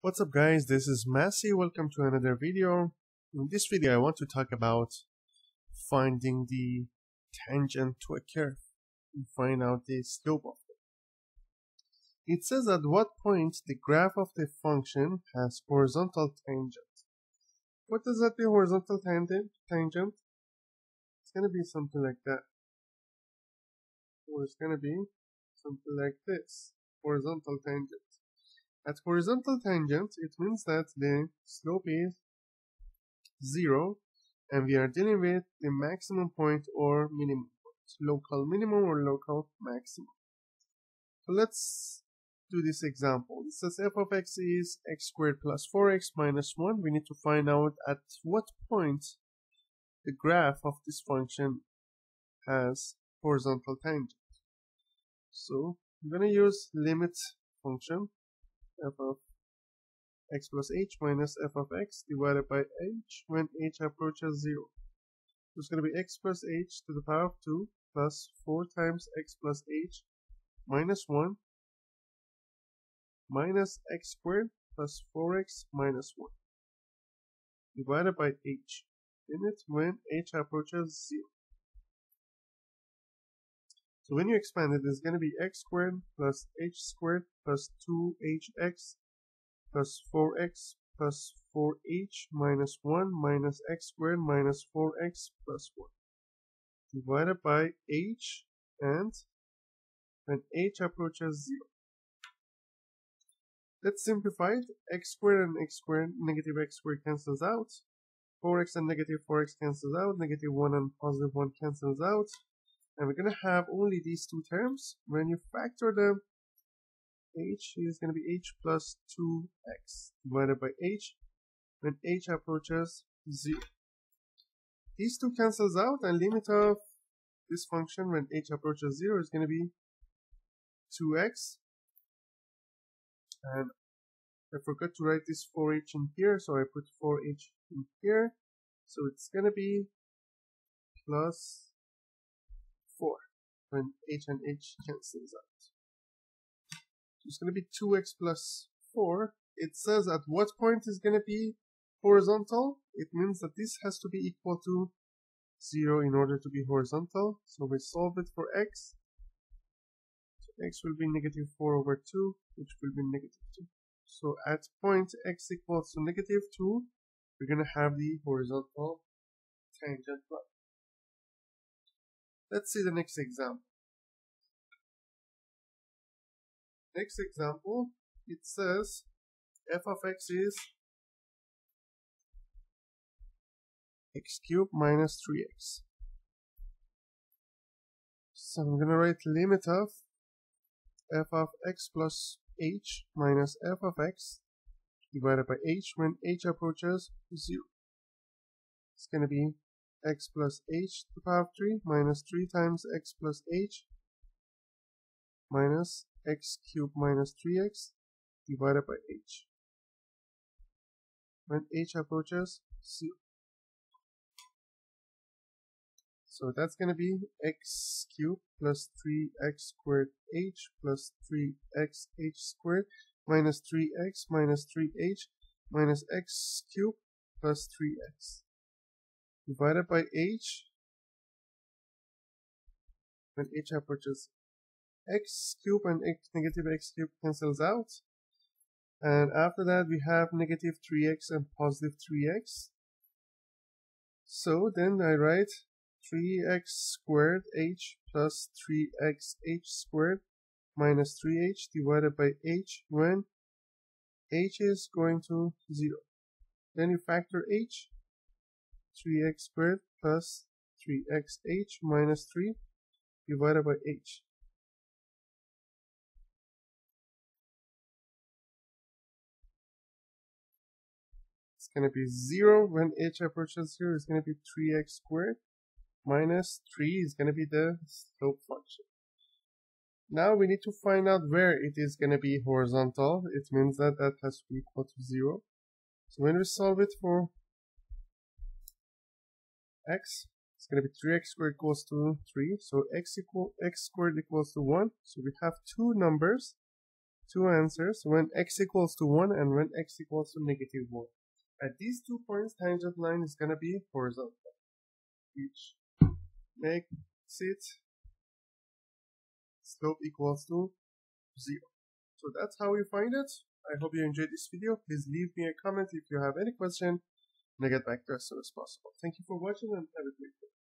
What's up guys, this is Masi, welcome to another video. In this video I want to talk about finding the tangent to a curve and find out the slope of it. It says at what point the graph of the function has horizontal tangent. What does that be, horizontal tangent? It's going to be something like that. Or it's going to be something like this, horizontal tangent. At horizontal tangent, it means that the slope is 0 and we are dealing with the maximum point or minimum point, local minimum or local maximum. So let's do this example. It says f of x is x squared plus 4x minus 1. We need to find out at what point the graph of this function has horizontal tangent. So I'm going to use limit function. F of x plus h minus f of x divided by h when h approaches 0. So it's going to be x plus h to the power of 2 plus 4 times x plus h minus 1 minus x squared plus 4x minus 1 divided by h limit when h approaches 0. So when you expand it, it's going to be x squared plus h squared plus 2hx plus 4x plus 4h minus 1 minus x squared minus 4x plus 1 divided by h and when h approaches 0. Let's simplify it. X squared and x squared, negative x squared cancels out. 4x and negative 4x cancels out. Negative 1 and positive 1 cancels out. And we're going to have only these two terms. When you factor them, h is going to be h plus 2x divided by h when h approaches 0. These two cancels out, and limit of this function when h approaches 0 is going to be 2x. And I forgot to write this 4h in here, so I put 4h in here. So it's going to be plus 4 when h and h cancels out. So it's going to be 2x plus 4. It says at what point is going to be horizontal. It means that this has to be equal to 0 in order to be horizontal. So we solve it for x. So x will be negative 4 over 2, which will be negative 2. So at point x equals to negative 2, we're going to have the horizontal tangent line. Let's see the next example. Next example, it says f of x is x cubed minus 3x. So I'm going to write limit of f of x plus h minus f of x divided by h when h approaches 0. It's going to be x plus h to the power of 3 minus 3 times x plus h minus x cubed minus 3x divided by h when h approaches 0. So that's going to be x cubed plus 3x squared h plus 3x h squared minus 3x minus 3h minus x cubed plus 3x divided by h when h approaches. X cube and x, negative x cube cancels out, and after that we have negative 3x and positive 3x. So then I write 3x squared h plus 3x h squared minus 3h divided by h when h is going to 0. Then you factor h, 3x squared plus 3xh minus 3 divided by h. It's going to be 0 when h approaches 0. It's going to be 3x squared minus 3 is going to be the slope function. Now we need to find out where it is going to be horizontal. It means that that has to be equal to 0. So when we solve it for x, it's going to be 3x squared equals to 3, so x squared equals to 1. So we have two numbers, two answers when x equals to 1 and when x equals to negative 1. At these 2 points, tangent line is going to be horizontal, which makes it slope equals to 0. So that's how you find it. I hope you enjoyed this video. Please leave me a comment if you have any question, and I get back to you as soon as possible. Thank you for watching and have a great day.